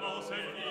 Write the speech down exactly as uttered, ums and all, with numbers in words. Vamos el